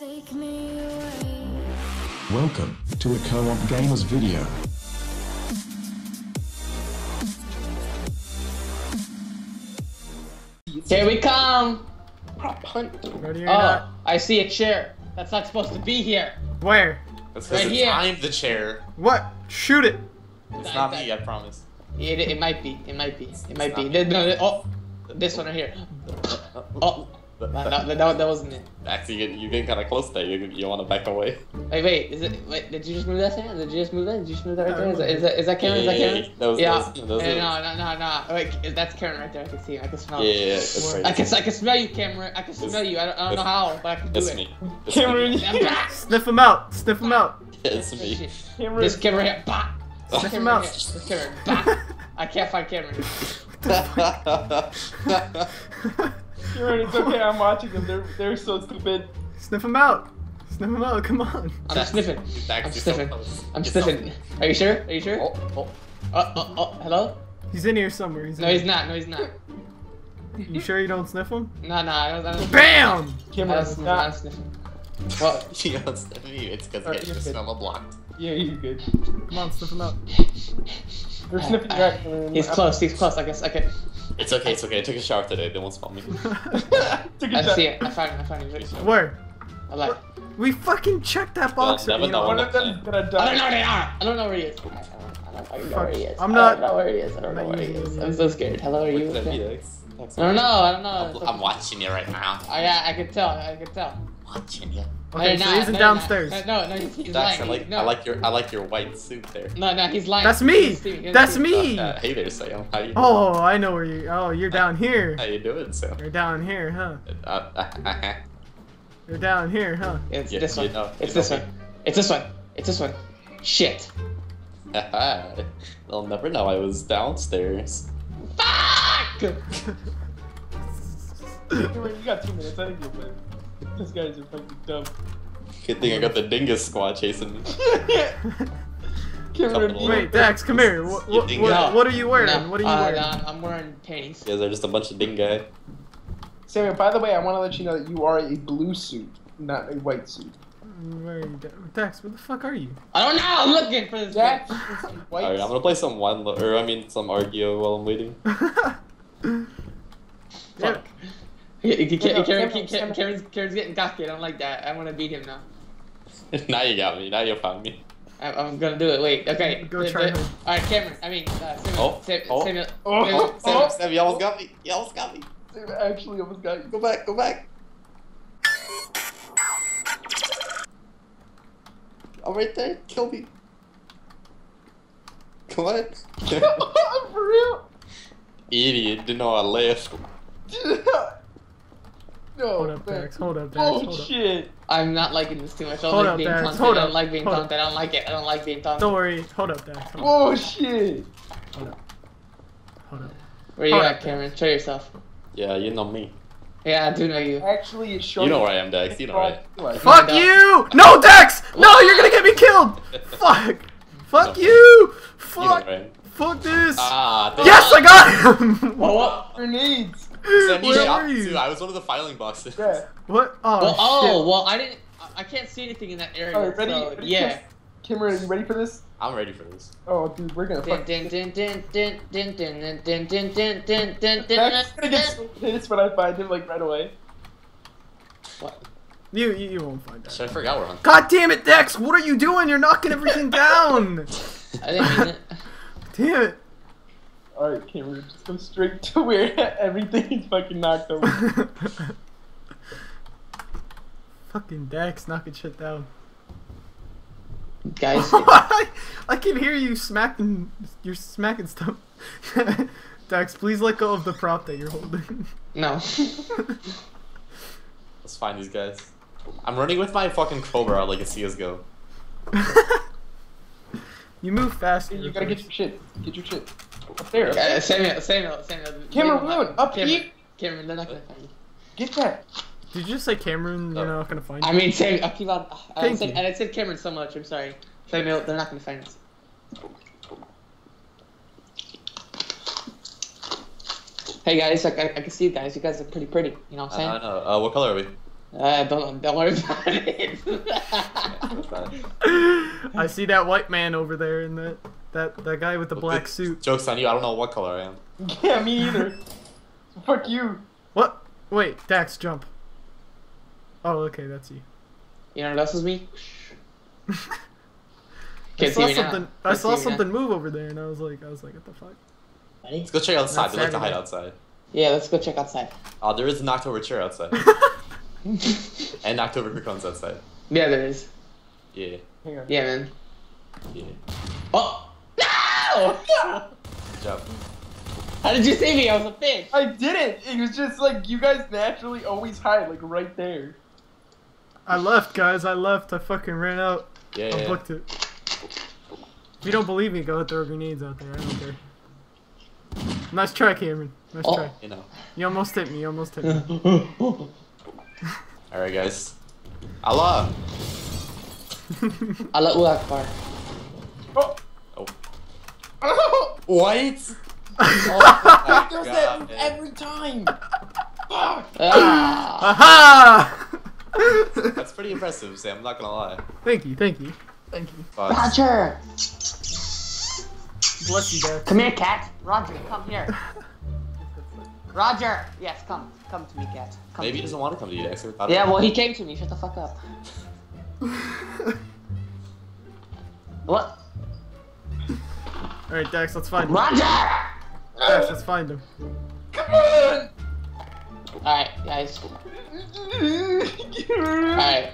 Take me away. Welcome to a Co-op Gamers video. Here we come! Crop hunt. Oh, I see a chair. That's not supposed to be here. Where? That's right here. I'm the chair. What? Shoot it. It's not me, I promise. It might be. It might be. It might be. No, oh, this one right here. Oh. That wasn't it. Dax, you getting kind of close there. You want to back away? Wait, is it? Wait, did you just move that? Sam? Did you just move that? Did you just move that right there? Is that Cameron? Is that Cameron? No. Wait, that's Cameron right there. I can see him. I can smell him. Yeah, that's right. I can smell you, Cameron. I can smell you. I don't know how, but I can do it. That's me. Cameron, sniff him out. Sniff him out. It's me. This Cameron here. Bah. Sniff him out. This Cameron. Bah. I can't find Cameron. It's okay, I'm watching them. They're so stupid. Sniff him out. Sniff him out, come on. I'm sniffing. I'm sniffing. I'm sniffing. Are you sure? Are you sure? Oh, hello? He's in here somewhere. No, he's not. No, he's not. You sure you don't sniff him? No, I don't. BAM! Cameron, I'm sniffing. Well, she don't sniff you. It's because I just smell a block. Yeah, you're good. Come on, sniff him out. They're sniffing back. He's close. He's close. I guess I can. It's okay, it's okay. I took a shower today. They won't spot me. I see it. I found it. Where? I left. We fucking checked that box. One of them's gonna die. I don't know where they are. I don't know where he is. I don't know where he is. I'm so scared. Hello, are you? I don't know. I'm watching you right now. Oh yeah, I can tell. Watching you. Okay, so he isn't downstairs. No, he's lying. I like your white suit there. No, he's lying. That's me. That's me. Hey there, Sam. How you doing? Oh, I know where you. Oh, you're down here. How you doing, Sam? You're down here, huh? You're down here, huh? It's this one. It's this one. It's this one. It's this one. Shit. They'll never know I was downstairs. Fuck! You got 2 minutes. I think you'll win. These guys are fucking dumb. Good thing I got the dingus squad chasing me. Wait, Dax, come here. What are you wearing? No. What are you wearing? I'm wearing panties. You guys are just a bunch of dingus. Samuel, by the way, I want to let you know that you are a blue suit, not a white suit. Dax, where the fuck are you? I don't know. I'm looking for this Dax. Alright, I'm gonna play some some Argeo while I'm waiting. Fuck. Karen's getting cocky. I don't like that. I want to beat him now. Now you got me. Now you found me. I'm gonna do it. Wait. Okay. Go try him. All right, Cameron. I mean, Sam, you almost got me. You almost got me. Sam actually almost got you. Go back. Go back. I'm right there. Kill me. Come on. For real. Idiot. Didn't know I left. No, hold up, Dax. Oh shit! I'm not liking this too much. I don't like being taunted. I don't like it. I don't like being taunted. Don't worry. Hold up, Dax. Oh shit! Hold up. Where you at, Cameron? Show yourself. Yeah, you know me. Yeah, I do know you. Actually, it's short. You know where I am, Dax. You know where I am. Fuck you! No, Dax! No, you're gonna get me killed! Fuck! Fuck you! Fuck! Fuck this! Yes, I got him! What? Grenades! Where were you? I was one of the filing boxes. Yeah. What? Oh, well, I didn't. I can't see anything in that area. Right, ready? So, yeah. Cameron, are you ready for this? I'm ready for this. Oh, dude, we're gonna fuck. That's when I find him, like right away. What? You won't find that. I forgot we're on. God damn it, Dax! What are you doing? You're knocking everything down. I didn't mean it. Damn it. Alright, Cameron, just go straight to where everything is fucking knocked over. Fucking Dax knocking shit down. Guys, I can hear you smacking. You're smacking stuff. Dax, please let go of the prop that you're holding. No. Let's find these guys. I'm running with my fucking Cobra like a CSGO. You move fast. You gotta get your shit. Get your shit. Up there. Okay, Samuel. Cameron, Moon, up here. Cameron, they're not gonna find you. Get that. Did you just say Cameron? They're not gonna find you. I mean, Samuel. I said Cameron so much. I'm sorry. Samuel, they're not gonna find us. Hey guys, I can see you guys. You guys are pretty. You know what I'm saying? I know. What color are we? Don't worry about it. I see that white man over there and that guy with the black suit. Joke's on you, I don't know what color I am. Yeah, me either. Fuck you. What? Wait, Dax, jump. Oh, okay, that's you. You know what else is me? I saw something move over there and I was like, what the fuck? Ready? Let's go check outside. They like to hide outside. Yeah, let's go check outside. Oh, there is an October chair outside. And October croutons outside. Yeah, there is. Yeah. Yeah, man. Yeah. Oh! No! Good job. How did you save me? I was a fish. I didn't. It was just like you guys naturally always hide like right there. I left, guys. I left. I fucking ran out. Yeah. I booked it. If you don't believe me, go throw grenades out there. I don't care. Nice try, Cameron. Nice try. You know. You almost hit me. You almost hit me. Alright, guys. Allah! Allahu Akbar. Oh! Oh! What? Oh, does that move every time! Fuck! Aha! That's pretty impressive, Sam. I'm not gonna lie. Thank you, thank you. Thank you. Roger! Bless you, Dad. Come here, cat. Roger, come here. Roger! Yes, come. Come to me, cat. Come Maybe he doesn't want to come to you, Dax. Yeah, well, he came to me. Shut the fuck up. What? Alright, Dax, let's find him. Roger! Dax, let's find him. Come on! Alright, guys. Alright.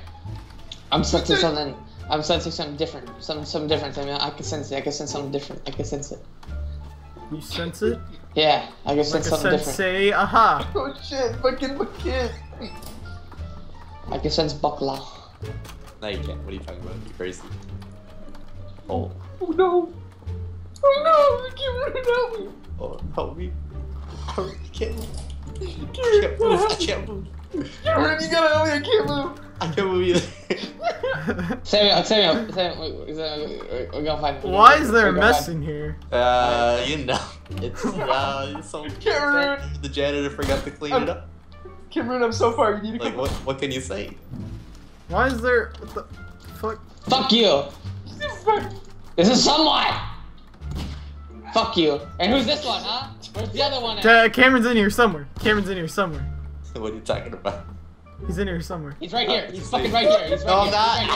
I'm sensing something. I'm sensing something different. Something different. I mean, I can sense it. I can sense something different. I can sense it. You sense it? Yeah, I guess like that's something different. Say, aha! Oh shit, fucking bucket! I can sense bakla. No, you can't. What are you talking about? You're crazy. Oh. Oh no! Oh no! Cameron, help me! Oh, help me! I can't move. I can't move. Cameron, you gotta help me! I can't move. I can't move either. Sam, we're gonna find. Why is there a mess in here? You know, it's some Cameron. The janitor forgot to clean it up. Cameron, I'm so far. You need to. Like, what can you say? Why is there? What the fuck? Fuck you. This is someone. Fuck you. And who's this one, huh? Where's the other one at? Cameron's in here somewhere. Cameron's in here somewhere. What are you talking about? He's in here somewhere. He's right here. He's fucking right here. He's right here. He's right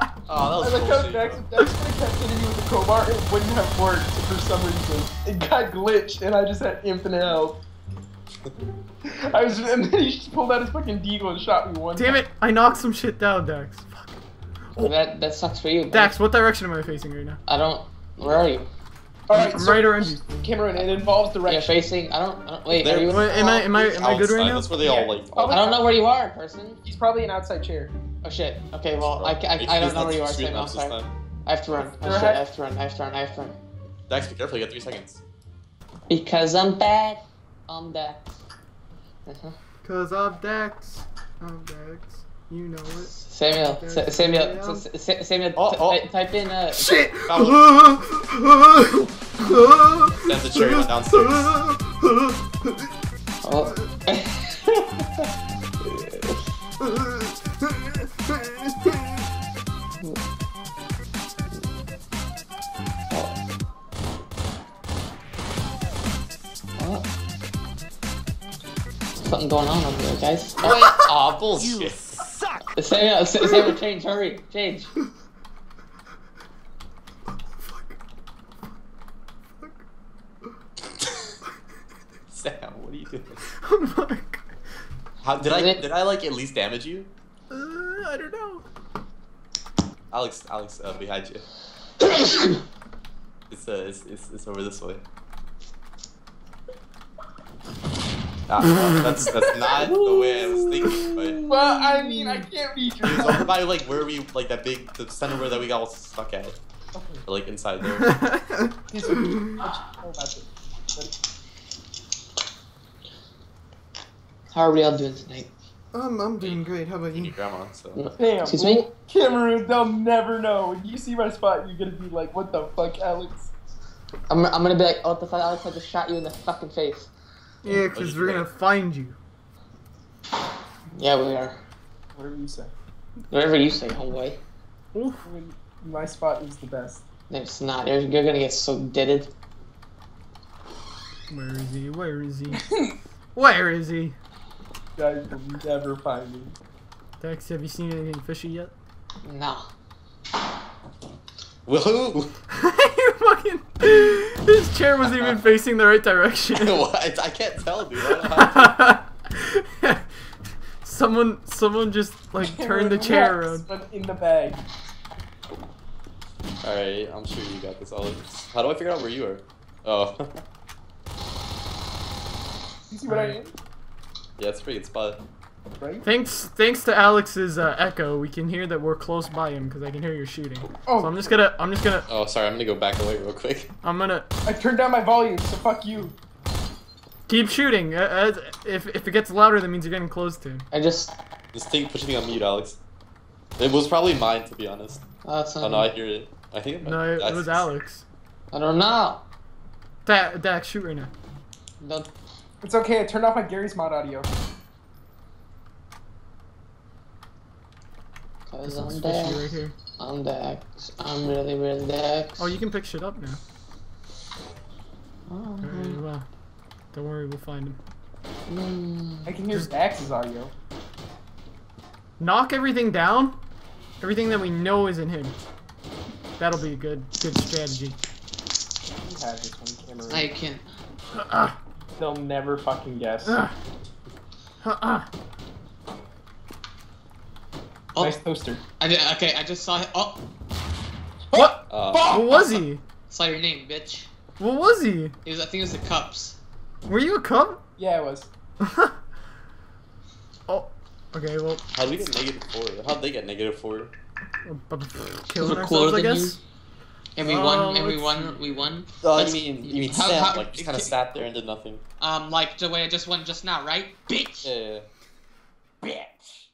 here. Oh, that was bullshit. Dax could have kept hitting me with the crowbar. It wouldn't have worked for some reason. It got glitched, and I just had infinite health. And then he just pulled out his fucking deagle and shot me one time. Damn it! I knocked some shit down, Dax. Fuck. Oh. That sucks for you, bro. Dax, what direction am I facing right now? I don't. Where are you? Alright, I'm right around you. Cameron, it involves the direction. You're facing. Wait, are you am I good right now? That's where they all like. I don't know where you are, person. He's probably an outside chair. Oh shit. Okay, well, I don't know where you are, Sam. I'm sorry. I have to run. Oh shit, I have to run. Dax, be careful, you got 3 seconds. Because I'm bad. I'm Dax. Because I'm Dax. I'm Dax. You know it. Samuel, type in shit! That's the chair downstairs. Something going on over there, guys. Oh, bullshit. Samuel, change, hurry, change. Fuck. Sam, what are you doing? I'm like... Did I like at least damage you? I don't know. Alex, behind you. It's over this way. That's not the way I was thinking, but... Well, I mean, I can't reach you. It was over by, like, where we, like, that big, the center where that we got all stuck at. Or, like, inside there. How are we all doing tonight? I'm doing great, how about you? And your grandma, so... Damn, excuse me? Cameron, they'll never know. When you see my spot, you're gonna be like, what the fuck, Alex? I'm gonna be like, oh, what the fuck, Alex, I just shot you in the fucking face. Yeah, because we're gonna find you. Yeah, we are. Whatever you say. Whatever you say, homeboy. My spot is the best. It's not. You're gonna get so deaded. Where is he? Where is he? Where is he? You guys will never find me. Dax, have you seen anything fishy yet? Nah. Woohoo! You fucking... His chair wasn't even facing the right direction. What? I can't tell, dude. I don't know. Someone just, like, turned the chair around. But in the bag. Alright, I'm sure you got this, Alex. How do I figure out where you are? Oh. You see what I mean? Yeah, it's a pretty good spot. Right? Thanks to Alex's echo, we can hear that we're close by him because I can hear you're shooting. Oh. So I'm just gonna. Oh, sorry. I'm gonna go back away real quick. I turned down my volume, so fuck you. Keep shooting. If it gets louder, that means you're getting close to him. This thing pushing on mute, Alex. It was probably mine, to be honest. Oh no, I hear it. I think it might... No, it was Alex. I don't know. Dax, shoot right now. No. It's okay. I turned off my Garry's Mod audio. Cause I'm Dax. Right here. I'm Dax. I'm really Dax. Oh, you can pick shit up now. Oh. Right, well, don't worry, we'll find him. I can hear Dax's audio. Knock everything down. Everything that we know isn't him. That'll be a good strategy. You have this one, Cameron. I can't. They'll never fucking guess. Oh. Nice poster. Okay, I just saw him. Oh! What? What was he? Saw your name, bitch. What was he? I think it was the cups. Were you a cup? Yeah, I was. Oh. Okay, well. How did we get -4? How'd they get -4? Killing ourselves, I guess. And we won. And we won. We won. You mean Sam, like, just kind of sat there and did nothing. Like the way I just won just now, right? Bitch. Yeah. Bitch.